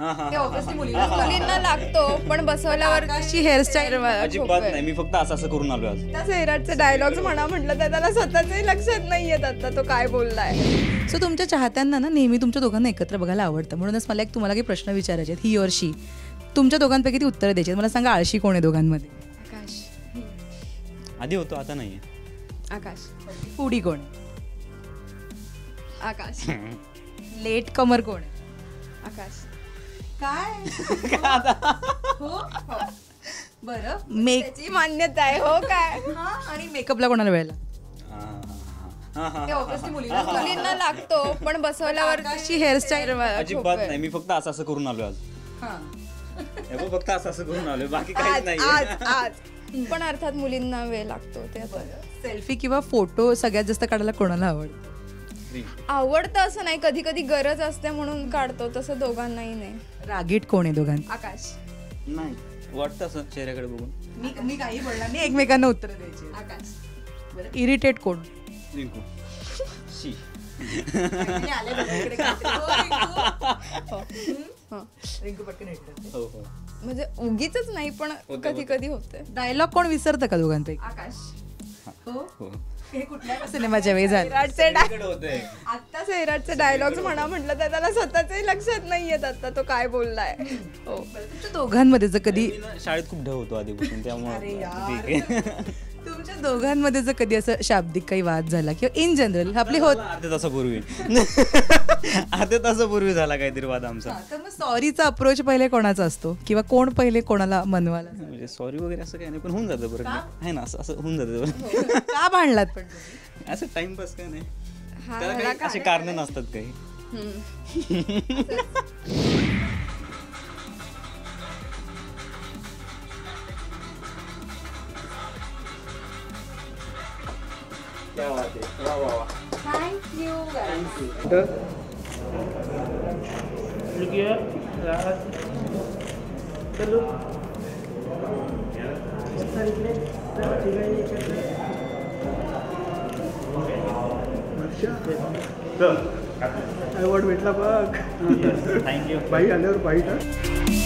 मुलींना लागतो पण बसवल्यावर कशी हेअरस्टाईल अजिबात नाही. मी फक्त असं असं करून आलो. आज सैराटचे डायलॉग्स म्हणा म्हटलं तर त्याला स्वतःचंही लक्षात नाहीये आता तो काय बोललाय. सो तुमच्या चाहत्यांना ना नेहमी तुमच्या दोघांना एकत्र बघायला आवडतं, म्हणूनच मला एक तुम्हाला काही प्रश्न विचारायचे आहेत. ही और शी तुमच्या दोघांपैकी ती उत्तरं द्यायची. मला सांगा आळशी कोण आहे दोघांमध्ये? आकाश. आधी होतो आता नाही. आकाश. पुढी कोण? आकाश. लेट कमर कोण? आकाश. काय हो बरं मेकअपची मान्यता आहे हो काय. आणि मेकअपला कोणाला वेळ मुलींना लागतो पण बसवल्यावर कशी हेअरस्टाईल अजिबात नाही. मी फक्त असं असं करून आलो. आज फक्त असं असं करून आलो बाकी काहीच नाही. पण अर्थात मुलींना वेळ लागतो. ते सेल्फी किंवा फोटो सगळ्यात जास्त काढायला कोणाला आवडतं? आवडतं असं नाही, कधी कधी गरज असते म्हणून काढतो, तसं दोघांनाही नाही. रागीट कोण आहे दोघांना? आकाश. नाही वाटतं असं चेहऱ्याकडे बघून मी काही बोलणार नाही, एकमेकांना उत्तर द्यायची. आकाश. इरिटेट कोण? रिंकू. शी रिंकू पटकन म्हणजे उगीच नाही पण कधी कधी होते. डायलॉग कोण विसरतं का दोघांपैकी? आकाश. हो हे कुठल्या सिनेमाच्या वेळी आता सैराटचे डायलॉग्स म्हणा म्हटलं तर त्याला स्वतःचंही लक्षात नाहीये आता तो काय बोललाय. हो दोघांमध्ये जर कधी शाळेत खूप ढ होतो आधीपासून त्यामुळे तुमच्या दोघांमध्ये जर कधी असं शाब्दिक काही वाद झाला किंवा इन जनरल आपले होत अर्ध्या तासापूर्वी झाला काहीतरी वाद आमचा, तर मग सॉरीचा अप्रोच पहिले कोणाचा असतो किंवा कोण पहिले कोणाला मनवाला? म्हणजे सॉरी वगैरे असं काही नाही पण होऊन जातं बरं आहे ना, असं असं होऊन जातं. का भांडलात पण? असं टाइमपास काय नाही, त्याला असे कारण नसतात काही. अवॉर्ड भेटला बघ. थँक्यू. बाई आल्यावर बाईट.